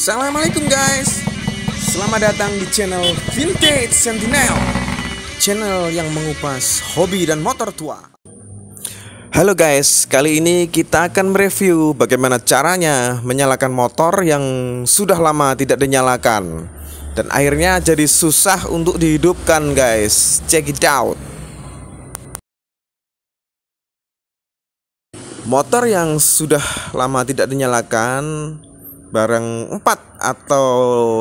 Assalamualaikum guys, selamat datang di channel Vintage Sentinel, channel yang mengupas hobi dan motor tua. Halo guys, kali ini kita akan mereview bagaimana caranya menyalakan motor yang sudah lama tidak dinyalakan dan akhirnya jadi susah untuk dihidupkan guys. Check it out. Motor yang sudah lama tidak dinyalakan, barang 4 atau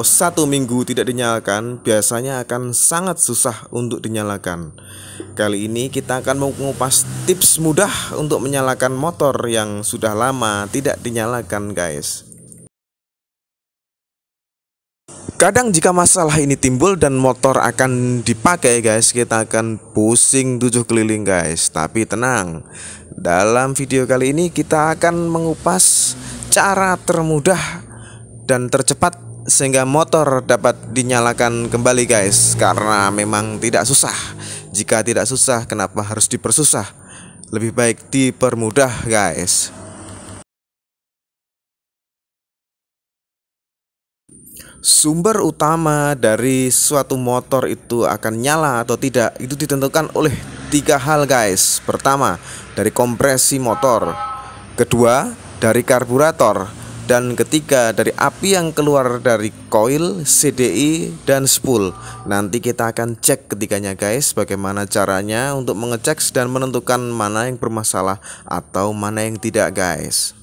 1 minggu tidak dinyalakan, biasanya akan sangat susah untuk dinyalakan. Kali ini kita akan mengupas tips mudah untuk menyalakan motor yang sudah lama tidak dinyalakan guys. Kadang jika masalah ini timbul dan motor akan dipakai guys, kita akan pusing 7 keliling guys. Tapi tenang, dalam video kali ini kita akan mengupas cara termudah dan tercepat sehingga motor dapat dinyalakan kembali guys. Karena memang tidak susah. Jika tidak susah, kenapa harus dipersusah? Lebih baik dipermudah guys. Sumber utama dari suatu motor itu akan nyala atau tidak itu ditentukan oleh 3 hal guys. Pertama, dari kompresi motor. Kedua, dari karburator, dan ketiga dari api yang keluar dari koil, CDI, dan spool. Nanti kita akan cek ketiganya guys, bagaimana caranya untuk mengecek dan menentukan mana yang bermasalah atau mana yang tidak guys.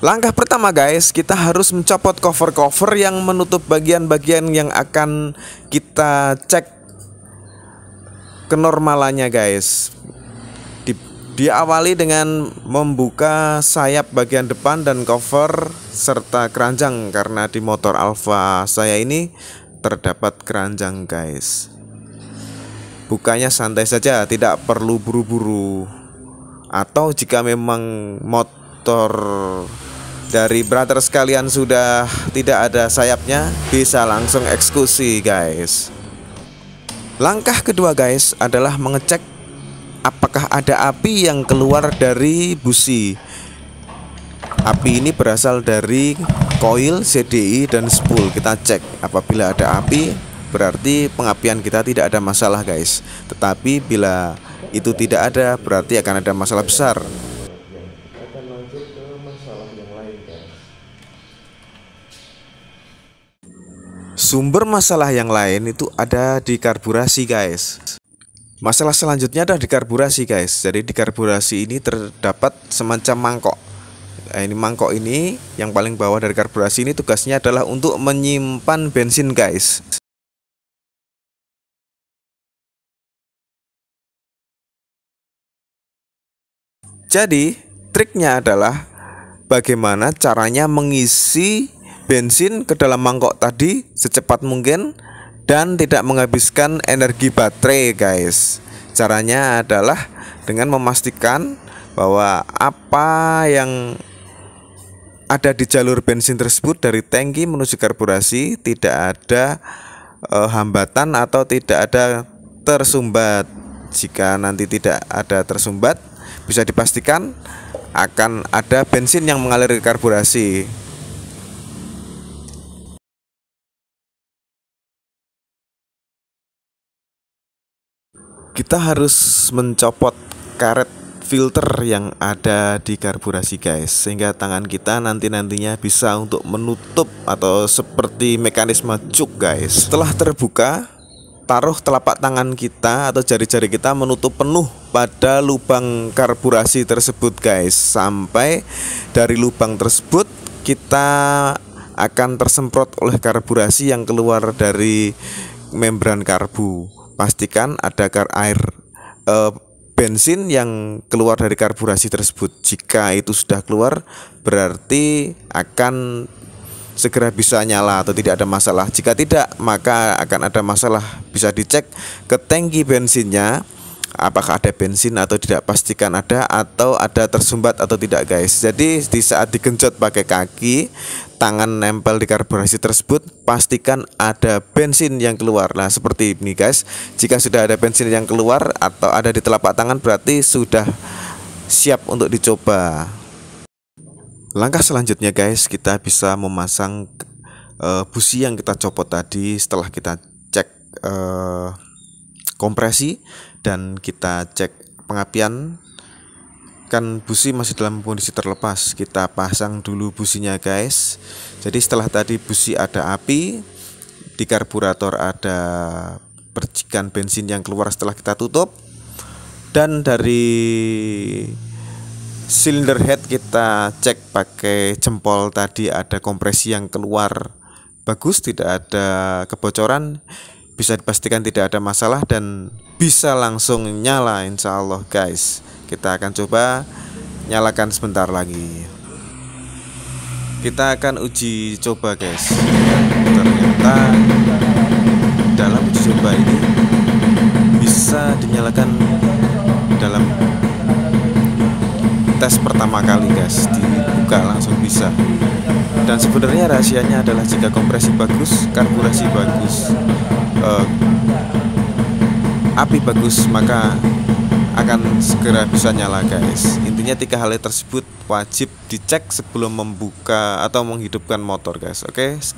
Langkah pertama guys, kita harus mencopot cover-cover yang menutup bagian-bagian yang akan kita cek kenormalannya guys. Diawali dengan membuka sayap bagian depan dan cover serta keranjang, karena di motor Alfa saya ini terdapat keranjang guys. Bukanya santai saja, tidak perlu buru-buru. Atau jika memang motor dari brother sekalian sudah tidak ada sayapnya, bisa langsung eksekusi guys. Langkah kedua guys adalah mengecek apakah ada api yang keluar dari busi. Api ini berasal dari koil, CDI, dan spool. Kita cek, apabila ada api berarti pengapian kita tidak ada masalah guys. Tetapi bila itu tidak ada, berarti akan ada masalah besar. Sumber masalah yang lain itu ada di karburasi guys. Masalah selanjutnya ada di karburasi guys. Jadi di karburasi ini terdapat semacam mangkok. Ini mangkok ini yang paling bawah dari karburasi ini tugasnya adalah untuk menyimpan bensin guys. Jadi triknya adalah bagaimana caranya mengisi bensin ke dalam mangkok tadi secepat mungkin dan tidak menghabiskan energi baterai guys. Caranya adalah dengan memastikan bahwa apa yang ada di jalur bensin tersebut dari tangki menuju karburasi tidak ada hambatan atau tidak ada tersumbat. Jika nanti tidak ada tersumbat, bisa dipastikan akan ada bensin yang mengalir ke karburasi. Kita harus mencopot karet filter yang ada di karburasi guys, sehingga tangan kita nantinya bisa untuk menutup atau seperti mekanisme cuk guys. Setelah terbuka, taruh telapak tangan kita atau jari-jari kita menutup penuh pada lubang karburasi tersebut guys, sampai dari lubang tersebut kita akan tersemprot oleh karburasi yang keluar dari membran karbu. Pastikan ada bensin yang keluar dari karburasi tersebut. Jika itu sudah keluar, berarti akan segera bisa nyala atau tidak ada masalah. Jika tidak, maka akan ada masalah. Bisa dicek ke tangki bensinnya apakah ada bensin atau tidak, pastikan ada, atau ada tersumbat atau tidak, guys. Jadi di saat digenjot pakai kaki, tangan nempel di karburasi tersebut, pastikan ada bensin yang keluar. Nah seperti ini guys, jika sudah ada bensin yang keluar atau ada di telapak tangan, berarti sudah siap untuk dicoba. Langkah selanjutnya guys, kita bisa memasang busi yang kita copot tadi setelah kita cek kompresi dan kita cek pengapian. Kan busi masih dalam kondisi terlepas, kita pasang dulu businya guys. Jadi setelah tadi busi ada api, di karburator ada percikan bensin yang keluar setelah kita tutup, dan dari silinder head kita cek pakai jempol tadi ada kompresi yang keluar bagus, tidak ada kebocoran, bisa dipastikan tidak ada masalah dan bisa langsung nyala insya Allah guys. Kita akan coba nyalakan sebentar lagi, kita akan uji coba guys. Ternyata dalam uji coba ini bisa dinyalakan dalam tes pertama kali guys, dibuka langsung bisa. Dan sebenarnya rahasianya adalah jika kompresi bagus, karburasi bagus, api bagus, maka akan segera bisa nyala guys. Intinya tiga hal tersebut wajib dicek sebelum membuka atau menghidupkan motor guys. Oke.